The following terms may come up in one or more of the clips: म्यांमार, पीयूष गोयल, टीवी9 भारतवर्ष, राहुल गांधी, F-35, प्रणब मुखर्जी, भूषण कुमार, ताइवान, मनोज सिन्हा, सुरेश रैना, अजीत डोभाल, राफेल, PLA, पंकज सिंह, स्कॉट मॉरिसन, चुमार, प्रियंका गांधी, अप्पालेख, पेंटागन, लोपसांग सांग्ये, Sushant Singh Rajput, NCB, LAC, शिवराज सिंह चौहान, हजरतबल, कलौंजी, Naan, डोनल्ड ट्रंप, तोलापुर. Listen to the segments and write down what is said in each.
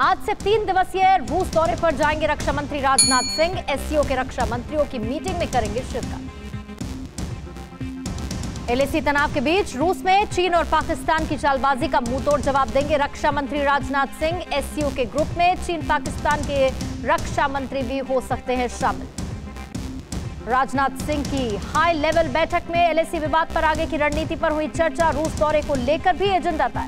आज से 3 दिवसीय रूस दौरे पर जाएंगे रक्षा मंत्री राजनाथ सिंह। एससीओ के रक्षा मंत्रियों की मीटिंग में करेंगे शिरकत। LAC तनाव के बीच रूस में चीन और पाकिस्तान की चालबाजी का मुंहतोड़ जवाब देंगे रक्षा मंत्री राजनाथ सिंह। एससीओ के ग्रुप में चीन पाकिस्तान के रक्षा मंत्री भी हो सकते हैं शामिल। राजनाथ सिंह की हाई लेवल बैठक में LAC विवाद पर आगे की रणनीति पर हुई चर्चा। रूस दौरे को लेकर भी एजेंडा तय।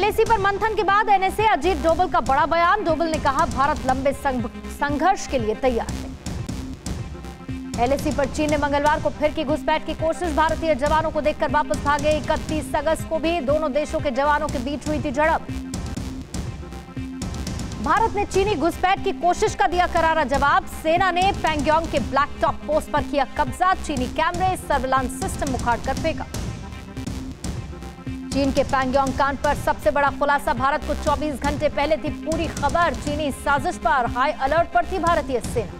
LAC पर मंथन के बाद NSA अजीत डोभाल का बड़ा बयान। डोभाल ने कहा भारत लंबे संघर्ष के लिए तैयार है। LAC पर चीन ने मंगलवार को फिर की घुसपैठ की कोशिश। भारतीय जवानों को देखकर वापस भागे। 31 अगस्त को भी दोनों देशों के जवानों के बीच हुई थी झड़प। भारत ने चीनी घुसपैठ की कोशिश का दिया करारा जवाब। सेना ने पैंगयोंग के ब्लैक टॉप पोस्ट पर किया कब्जा। चीनी कैमरे सर्विलांस सिस्टम उखाड़ कर फेंका। चीन के पैंगयोंग कांड पर सबसे बड़ा खुलासा। भारत को 24 घंटे पहले थी पूरी खबर। चीनी साजिश पर हाई अलर्ट पर थी भारतीय सेना।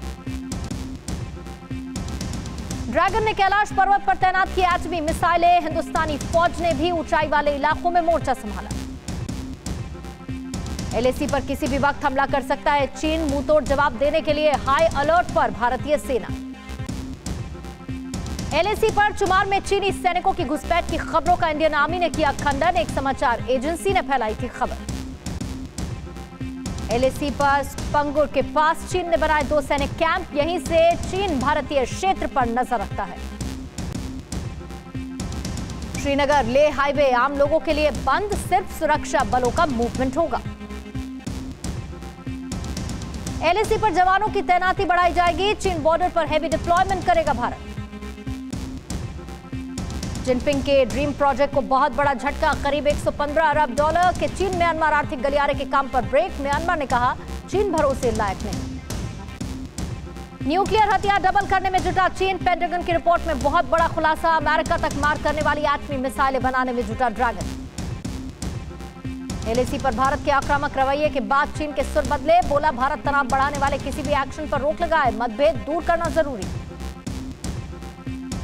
ड्रैगन ने कैलाश पर्वत पर तैनात की एटमी मिसाइलें। हिंदुस्तानी फौज ने भी ऊंचाई वाले इलाकों में मोर्चा संभाला। LAC पर किसी भी वक्त हमला कर सकता है चीन। मुंहतोड़ जवाब देने के लिए हाई अलर्ट पर भारतीय सेना। LAC पर चुमार में चीनी सैनिकों की घुसपैठ की खबरों का इंडियन आर्मी ने किया खंडन। एक समाचार एजेंसी ने फैलाई थी खबर। LAC पर पंगुर के पास चीन ने बनाए 2 सैनिक कैंप। यहीं से चीन भारतीय क्षेत्र पर नजर रखता है। श्रीनगर ले हाईवे आम लोगों के लिए बंद। सिर्फ सुरक्षा बलों का मूवमेंट होगा। LAC पर जवानों की तैनाती बढ़ाई जाएगी। चीन बॉर्डर पर हैवी डिप्लॉयमेंट करेगा भारत। जिनपिंग के ड्रीम प्रोजेक्ट को बहुत बड़ा झटका। करीब $115 अरब के चीन म्यांमार आर्थिक गलियारे के काम पर ब्रेक। म्यांमार ने कहा चीन भरोसे लायक नहीं। न्यूक्लियर हथियार डबल करने में जुटा चीन। पेंटागन की रिपोर्ट में बहुत बड़ा खुलासा। अमेरिका तक मार करने वाली एटमी मिसाइलें बनाने में जुटा ड्रैगन। LAC पर भारत के आक्रामक रवैये के बाद चीन के सुर बदले। बोला भारत तनाव बढ़ाने वाले किसी भी एक्शन पर रोक लगाए। मतभेद दूर करना जरूरी।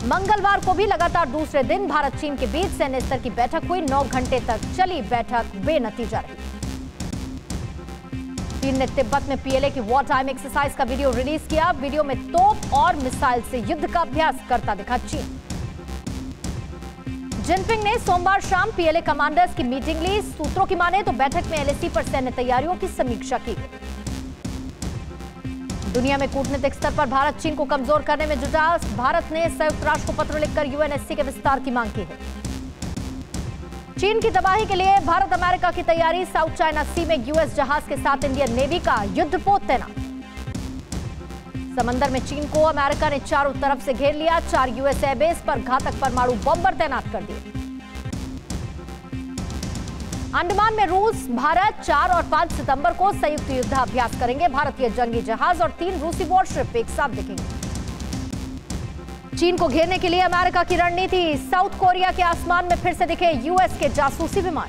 मंगलवार को भी लगातार दूसरे दिन भारत चीन के बीच सैन्य स्तर की बैठक हुई। 9 घंटे तक चली बैठक बेनतीजा रही। चीन ने तिब्बत में PLA की वॉर टाइम एक्सरसाइज का वीडियो रिलीज किया। वीडियो में तोप और मिसाइल से युद्ध का अभ्यास करता दिखा चीन। जिनपिंग ने सोमवार शाम PLA कमांडर्स की मीटिंग ली। सूत्रों की माने तो बैठक में LAC पर सैन्य तैयारियों की समीक्षा की गई। दुनिया में कूटनीतिक स्तर पर भारत चीन को कमजोर करने में जुटा। भारत ने संयुक्त राष्ट्र को पत्र लिखकर UNSC के विस्तार की मांग की है। चीन की तबाही के लिए भारत अमेरिका की तैयारी। साउथ चाइना सी में US जहाज के साथ इंडियन नेवी का युद्धपोत तैनात। समंदर में चीन को अमेरिका ने चारों तरफ से घेर लिया। 4 US एयरबेस पर घातक परमाणु बम्बर तैनात कर दिए। अंडमान में रूस भारत 4 और 5 सितंबर को संयुक्त युद्धाभ्यास करेंगे। भारतीय जंगी जहाज और 3 रूसी वॉरशिप एक साथ दिखेंगे। चीन को घेरने के लिए अमेरिका की रणनीति। साउथ कोरिया के आसमान में फिर से दिखे US के जासूसी विमान।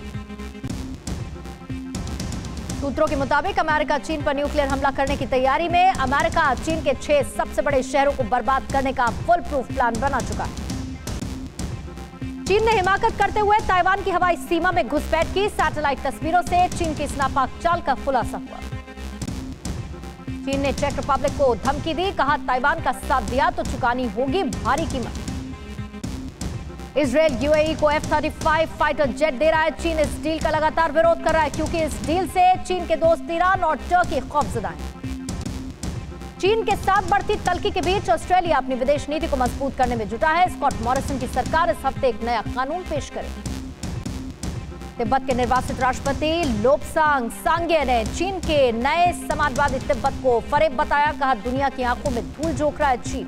सूत्रों के मुताबिक अमेरिका चीन पर न्यूक्लियर हमला करने की तैयारी में। अमेरिका चीन के 6 सबसे बड़े शहरों को बर्बाद करने का फुल प्रूफ प्लान बना चुका है। चीन ने हिमाकत करते हुए ताइवान की हवाई सीमा में घुसपैठ की। सैटेलाइट तस्वीरों से चीन की इस नापाक चाल का खुलासा हुआ। चीन ने चेक रिपब्लिक को धमकी दी। कहा ताइवान का साथ दिया तो चुकानी होगी भारी कीमत। इजरायल UAE को F-35 फाइटर जेट दे रहा है। चीन इस डील का लगातार विरोध कर रहा है क्योंकि इस डील से चीन के दोस्त ईरान और टर्की खौफजदा है। चीन के साथ बढ़ती तल्खी के बीच ऑस्ट्रेलिया अपनी विदेश नीति को मजबूत करने में जुटा है। स्कॉट मॉरिसन की सरकार इस हफ्ते एक नया कानून पेश करेगी। तिब्बत के निर्वासित राष्ट्रपति लोपसांग सांग्ये ने चीन के नए समाजवादी तिब्बत को फरेब बताया। कहा दुनिया की आंखों में धूल झोंक रहा है चीन।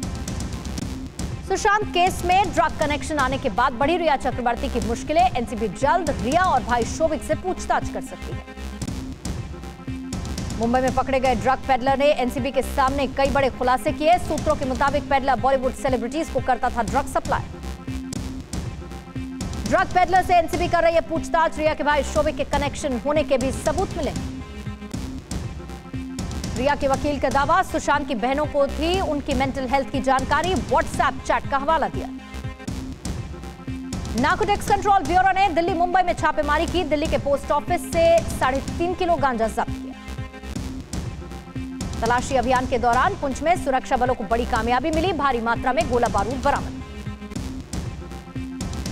सुशांत केस में ड्रग कनेक्शन आने के बाद बढ़ी रिया चक्रवर्ती की मुश्किलें। NCB जल्द रिया और भाई शोभिक से पूछताछ कर सकती है। मुंबई में पकड़े गए ड्रग पेडलर ने NCB के सामने कई बड़े खुलासे किए। सूत्रों के मुताबिक पेडलर बॉलीवुड सेलिब्रिटीज को करता था ड्रग सप्लाई। ड्रग पेडलर से NCB कर रही है पूछताछ। रिया के भाई शोभिक के कनेक्शन होने के भी सबूत मिले। रिया के वकील का दावा सुशांत की बहनों को थी उनकी मेंटल हेल्थ की जानकारी। व्हाट्सएप चैट का हवाला दिया। नार्को टैक्स कंट्रोल ब्यूरो ने दिल्ली मुंबई में छापेमारी की। दिल्ली के पोस्ट ऑफिस से 3.5 किलो गांजा जब्त किया। तलाशी अभियान के दौरान पुंछ में सुरक्षा बलों को बड़ी कामयाबी मिली। भारी मात्रा में गोला बारूद बरामद।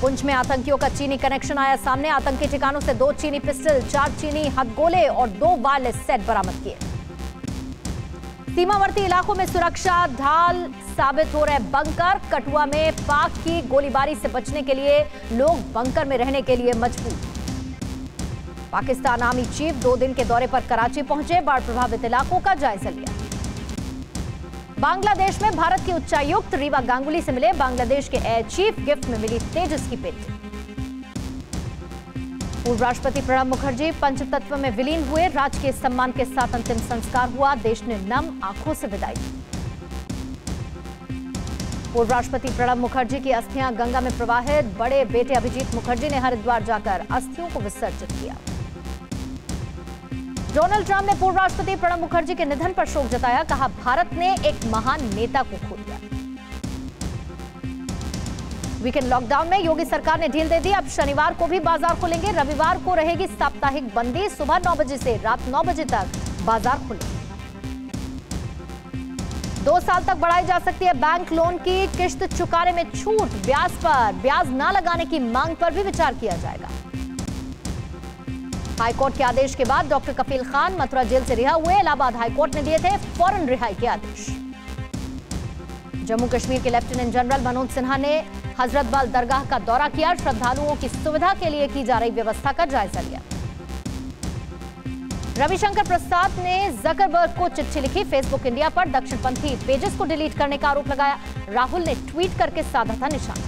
पुंछ में आतंकियों का चीनी कनेक्शन आया सामने। आतंकी ठिकानों से 2 चीनी पिस्टल, 4 चीनी हथगोले और 2 वायरलेस सेट बरामद किए। सीमावर्ती इलाकों में सुरक्षा ढाल साबित हो रहे बंकर। कठुआ में पाक की गोलीबारी से बचने के लिए लोग बंकर में रहने के लिए मजबूर। पाकिस्तान आर्मी चीफ 2 दिन के दौरे पर कराची पहुंचे। बाढ़ प्रभावित इलाकों का जायजा लिया। बांग्लादेश में भारत की उच्चायुक्त रीवा गांगुली से मिले बांग्लादेश के एयर चीफ। गिफ्ट में मिली तेजस की पेंटिंग। पूर्व राष्ट्रपति प्रणब मुखर्जी पंचतत्व में विलीन हुए। राजकीय सम्मान के साथ अंतिम संस्कार हुआ। देश ने नम आंखों से विदाई दी। पूर्व राष्ट्रपति प्रणब मुखर्जी की अस्थियां गंगा में प्रवाहित। बड़े बेटे अभिजीत मुखर्जी ने हरिद्वार जाकर अस्थियों को विसर्जित किया। डोनल्ड ट्रंप ने पूर्व राष्ट्रपति प्रणब मुखर्जी के निधन पर शोक जताया। कहा, भारत ने एक महान नेता को खो दिया। वीकेंड लॉकडाउन में योगी सरकार ने ढील दे दी। अब शनिवार को भी बाजार खुलेंगे। रविवार को रहेगी साप्ताहिक बंदी। सुबह 9 बजे से रात 9 बजे तक बाजार खुलेंगे। 2 साल तक बढ़ाई जा सकती है बैंक लोन की किश्त चुकाने में छूट। ब्याज पर ब्याज ना लगाने की मांग पर भी विचार किया जाएगा। हाईकोर्ट के आदेश के बाद डॉक्टर कपिल खान मथुरा जेल से रिहा हुए। इलाहाबाद हाईकोर्ट ने दिए थे फौरन रिहाई के आदेश। जम्मू कश्मीर के लेफ्टिनेंट जनरल मनोज सिन्हा ने हजरतबल दरगाह का दौरा किया। श्रद्धालुओं की सुविधा के लिए की जा रही व्यवस्था का जायजा लिया। रविशंकर प्रसाद ने जकरबर्ग को चिट्ठी लिखी। फेसबुक इंडिया पर दक्षिणपंथी पेजेस को डिलीट करने का आरोप लगाया। राहुल ने ट्वीट करके साधा था निशाना।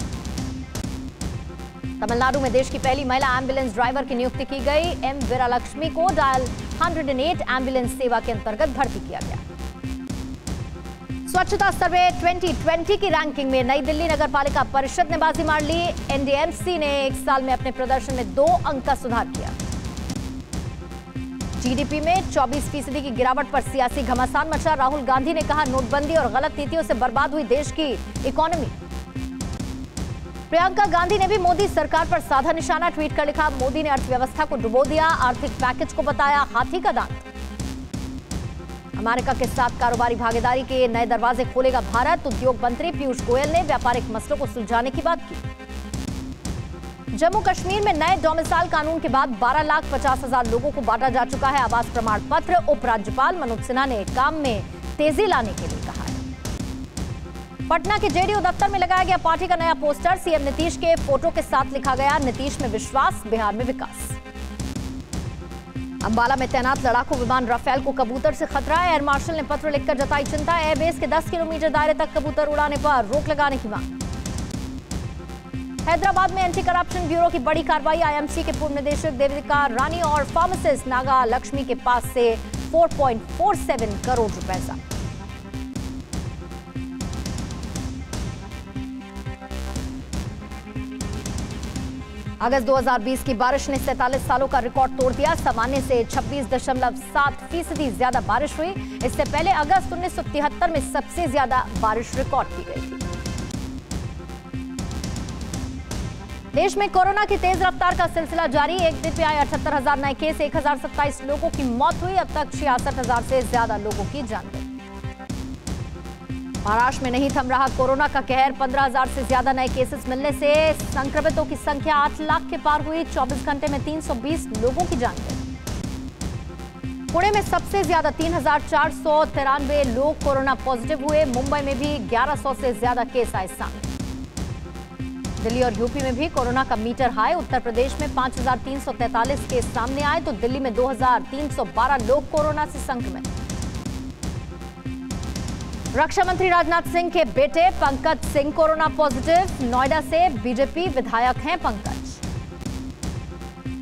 तमिलनाडु में देश की पहली महिला एम्बुलेंस ड्राइवर की नियुक्ति की गई। एम वीरा लक्ष्मी को डायल 108 एम्बुलेंस सेवा के अंतर्गत भर्ती किया गया। स्वच्छता सर्वे 2020 की रैंकिंग में नई दिल्ली नगर पालिका परिषद ने बाजी मार ली। एनडीएमसी ने 1 साल में अपने प्रदर्शन में 2 अंक का सुधार किया। जीडीपी में 24% की गिरावट पर सियासी घमासान मचा। राहुल गांधी ने कहा, नोटबंदी और गलत नीतियों से बर्बाद हुई देश की इकोनॉमी। प्रियंका गांधी ने भी मोदी सरकार पर साधा निशाना। ट्वीट कर लिखा, मोदी ने अर्थव्यवस्था को डुबो दिया। आर्थिक पैकेज को बताया हाथी का दांत। अमेरिका के साथ कारोबारी भागीदारी के नए दरवाजे खोलेगा भारत। उद्योग मंत्री पीयूष गोयल ने व्यापारिक मसलों को सुलझाने की बात की। जम्मू कश्मीर में नए डोमिसाइल कानून के बाद 12,50,000 लोगों को बांटा जा चुका है आवास प्रमाण पत्र। उपराज्यपाल मनोज सिन्हा ने काम में तेजी लाने के लिए कहा है। पटना के जेडीयू दफ्तर में लगाया गया पार्टी का नया पोस्टर। सीएम नीतीश के फोटो के साथ लिखा गया, नीतीश में विश्वास, बिहार में विकास। अंबाला में तैनात लड़ाकू विमान राफेल को कबूतर से खतरा। एयर मार्शल ने पत्र लिखकर जताई चिंता। एयरबेस के 10 किलोमीटर दायरे तक कबूतर उड़ाने पर रोक लगाने की मांग। हैदराबाद में एंटी करप्शन ब्यूरो की बड़ी कार्रवाई। आईएमसी के पूर्व निदेशक देविका रानी और फार्मासिस्ट नागा लक्ष्मी के पास से 4.47 करोड़ रुपए जब्त। अगस्त 2020 की बारिश ने 47 सालों का रिकॉर्ड तोड़ दिया। सामान्य से 26.7% ज्यादा बारिश हुई। इससे पहले अगस्त 1973 में सबसे ज्यादा बारिश रिकॉर्ड की गई थी। देश में कोरोना की तेज रफ्तार का सिलसिला जारी। एक दिन में आए 78,000 नए केस। 1,027 लोगों की मौत हुई। अब तक 66,000 से ज्यादा लोगों की जान गई। महाराष्ट्र में नहीं थम रहा कोरोना का कहर। 15,000 से ज्यादा नए केसेस मिलने से संक्रमितों की संख्या 8 लाख के पार हुई। 24 घंटे में 320 लोगों की जान गई। पुणे में सबसे ज्यादा 3,493 लोग कोरोना पॉजिटिव हुए। मुंबई में भी 1,100 से ज्यादा केस आए सामने। दिल्ली और यूपी में भी कोरोना का मीटर हाई। उत्तर प्रदेश में 5,343 केस सामने आए तो दिल्ली में 2,312 लोग कोरोना से संक्रमित। रक्षा मंत्री राजनाथ सिंह के बेटे पंकज सिंह कोरोना पॉजिटिव। नोएडा से बीजेपी विधायक हैं पंकज।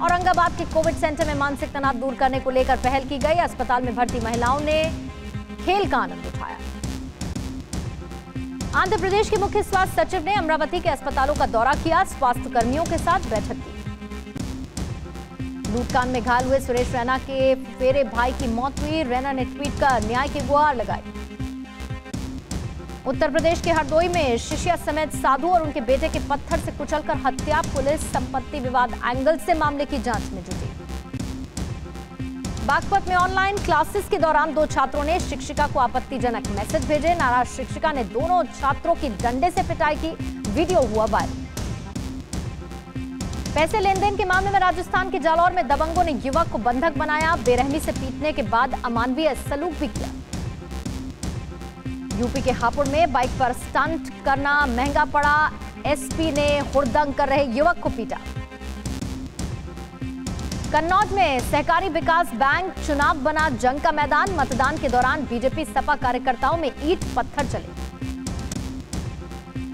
औरंगाबाद के कोविड सेंटर में मानसिक तनाव दूर करने को लेकर पहल की गई। अस्पताल में भर्ती महिलाओं ने खेल का आनंद उठाया। आंध्र प्रदेश के मुख्य स्वास्थ्य सचिव ने अमरावती के अस्पतालों का दौरा किया। स्वास्थ्य कर्मियों के साथ बैठक की। लूटकांड में घायल हुए सुरेश रैना के फेरे भाई की मौत हुई। रैना ने ट्वीट कर न्याय की गुहार लगाई। उत्तर प्रदेश के हरदोई में शिष्या समेत साधु और उनके बेटे के पत्थर से कुचलकर हत्या, पुलिस संपत्ति विवाद एंगल से मामले की जांच में जुटी। बागपत में ऑनलाइन क्लासेस के दौरान दो छात्रों ने शिक्षिका को आपत्तिजनक मैसेज भेजे, नाराज शिक्षिका ने दोनों छात्रों की डंडे से पिटाई की, वीडियो हुआ वायरल। पैसे लेन देन के मामले में राजस्थान के जालौर में दबंगों ने युवक को बंधक बनाया, बेरहमी से पीटने के बाद अमानवीय सलूक भी किया। यूपी के हापुड़ में बाइक पर स्टंट करना महंगा पड़ा, एसपी ने हुड़दंग कर रहे युवक को पीटा। कन्नौज में सहकारी विकास बैंक चुनाव बना जंग का मैदान, मतदान के दौरान बीजेपी सपा कार्यकर्ताओं में ईंट पत्थर चले।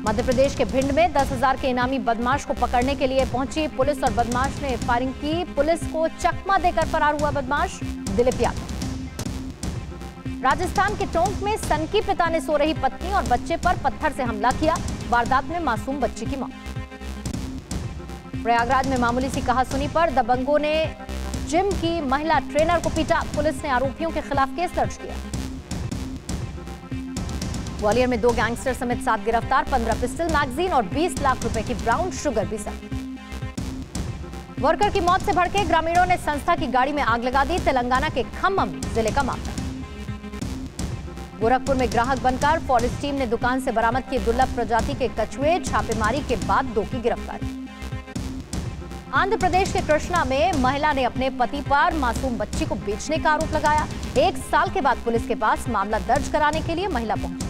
मध्य प्रदेश के भिंड में 10,000 के इनामी बदमाश को पकड़ने के लिए पहुंची पुलिस और बदमाश ने फायरिंग की, पुलिस को चकमा देकर फरार हुआ बदमाश दिलीप यादव। राजस्थान के टोंक में सनकी पिता ने सो रही पत्नी और बच्चे पर पत्थर से हमला किया, वारदात में मासूम बच्ची की मौत। प्रयागराज में मामूली सी कहासुनी पर दबंगों ने जिम की महिला ट्रेनर को पीटा, पुलिस ने आरोपियों के खिलाफ केस दर्ज किया। ग्वालियर में 2 गैंगस्टर समेत 7 गिरफ्तार, 15 पिस्टल मैगजीन और 20 लाख रुपए की ब्राउन शुगर भी जब्त। वर्कर की मौत से भड़के ग्रामीणों ने संस्था की गाड़ी में आग लगा दी, तेलंगाना के खम्मम जिले का मामला। गोरखपुर में ग्राहक बनकर फॉरेस्ट टीम ने दुकान से बरामद किए दुर्लभ प्रजाति के कछुए, छापेमारी के बाद 2 की गिरफ्तारी। आंध्र प्रदेश के कृष्णा में महिला ने अपने पति पर मासूम बच्ची को बेचने का आरोप लगाया, 1 साल के बाद पुलिस के पास मामला दर्ज कराने के लिए महिला पहुंची।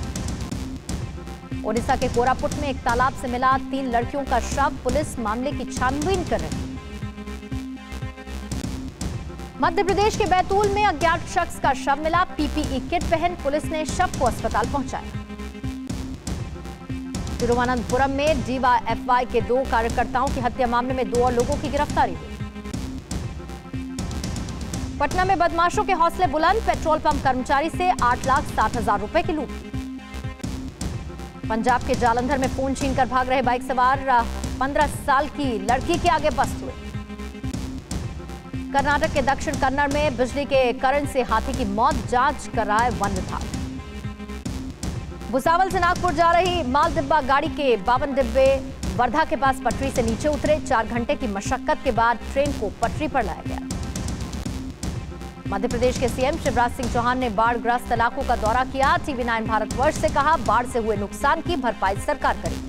ओडिशा के कोरापुट में एक तालाब से मिला 3 लड़कियों का शव, पुलिस मामले की छानबीन कर रही है। मध्य प्रदेश के बैतूल में अज्ञात शख्स का शव मिला, पीपीई किट पहन, पुलिस ने शव को अस्पताल पहुंचाया। तिरुवनंतपुरम में डीवाईएफआई के 2 कार्यकर्ताओं की हत्या मामले में 2 और लोगों की गिरफ्तारी हुई। पटना में बदमाशों के हौसले बुलंद, पेट्रोल पंप कर्मचारी से 8,60,000 रुपए की लूट। पंजाब के जालंधर में फोन छीनकर भाग रहे बाइक सवार 15 साल की लड़की के आगे बस्त हुए। कर्नाटक के दक्षिण कन्नड़ में बिजली के करंट से हाथी की मौत, जांच कराए वन विभाग। भुसावल से नागपुर जा रही माल डिब्बा गाड़ी के 52 डिब्बे वर्धा के पास पटरी से नीचे उतरे, 4 घंटे की मशक्कत के बाद ट्रेन को पटरी पर लाया गया। मध्य प्रदेश के सीएम शिवराज सिंह चौहान ने बाढ़ग्रस्त इलाकों का दौरा किया, टीवी9 भारतवर्ष से कहा बाढ़ से हुए नुकसान की भरपाई सरकार करेगी।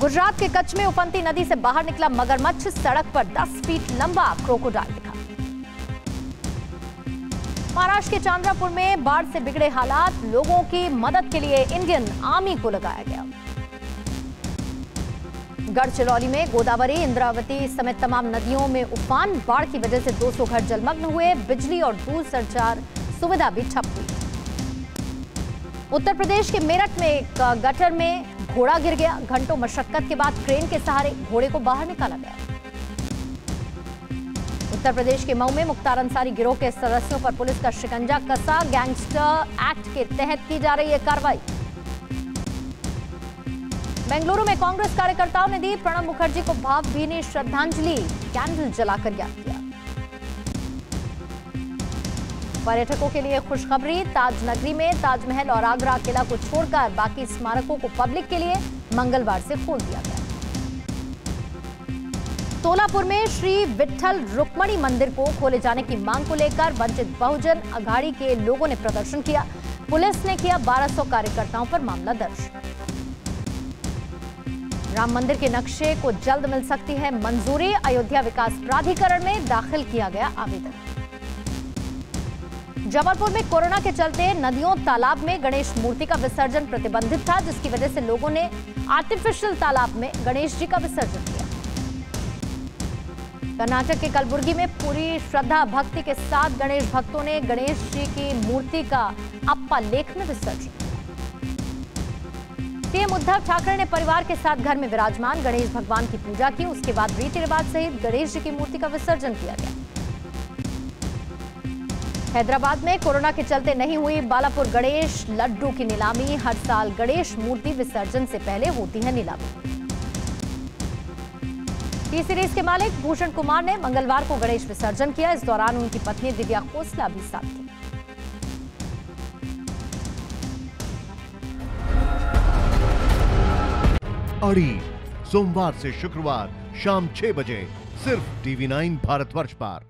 गुजरात के कच्छ में उफनती नदी से बाहर निकला मगरमच्छ, सड़क पर 10 फीट लंबा क्रोकोडाइल दिखा। महाराष्ट्र के चांद्रापुर में बाढ़ से बिगड़े हालात, लोगों की मदद के लिए इंडियन आर्मी को लगाया गया। गढ़चिरौली में गोदावरी, इंद्रावती समेत तमाम नदियों में उफान, बाढ़ की वजह से 200 घर जलमग्न हुए, बिजली और दूरसंचार सुविधा भी ठप हुई। उत्तर प्रदेश के मेरठ में एक गटर में घोड़ा गिर गया, घंटों मशक्कत के बाद क्रेन के सहारे घोड़े को बाहर निकाला गया। उत्तर प्रदेश के मऊ में मुख्तार अंसारी गिरोह के सदस्यों पर पुलिस का शिकंजा कसा, गैंगस्टर एक्ट के तहत की जा रही है कार्रवाई। बेंगलुरु में कांग्रेस कार्यकर्ताओं ने दी प्रणब मुखर्जी को भावभीनी श्रद्धांजलि, कैंडल जलाकर याद किया। पर्यटकों के लिए खुशखबरी, ताज नगरी में ताजमहल और आगरा किला को छोड़कर बाकी स्मारकों को पब्लिक के लिए मंगलवार से खोल दिया गया। तोलापुर में श्री विट्ठल रुक्मणी मंदिर को खोले जाने की मांग को लेकर वंचित बहुजन अघाड़ी के लोगों ने प्रदर्शन किया, पुलिस ने किया 1200 कार्यकर्ताओं पर मामला दर्ज। राम मंदिर के नक्शे को जल्द मिल सकती है मंजूरी, अयोध्या विकास प्राधिकरण में दाखिल किया गया आवेदन। जबलपुर में कोरोना के चलते नदियों तालाब में गणेश मूर्ति का विसर्जन प्रतिबंधित था, जिसकी वजह से लोगों ने आर्टिफिशियल तालाब में गणेश जी का विसर्जन किया। कर्नाटक के कलबुर्गी में पूरी श्रद्धा भक्ति के साथ गणेश भक्तों ने गणेश जी की मूर्ति का अप्पालेख में विसर्जन किया। सीएम उद्धव ठाकरे ने परिवार के साथ घर में विराजमान गणेश भगवान की पूजा की, उसके बाद रीति रिवाज सहित गणेश जी की मूर्ति का विसर्जन किया गया। हैदराबाद में कोरोना के चलते नहीं हुई बालापुर गणेश लड्डू की नीलामी, हर साल गणेश मूर्ति विसर्जन से पहले होती है नीलामी। टी-सीरीज के मालिक भूषण कुमार ने मंगलवार को गणेश विसर्जन किया, इस दौरान उनकी पत्नी दिव्या खोसला भी साथ थी। अड़ी, सोमवार से शुक्रवार शाम 6 बजे सिर्फ टीवी 9 भारतवर्ष पर।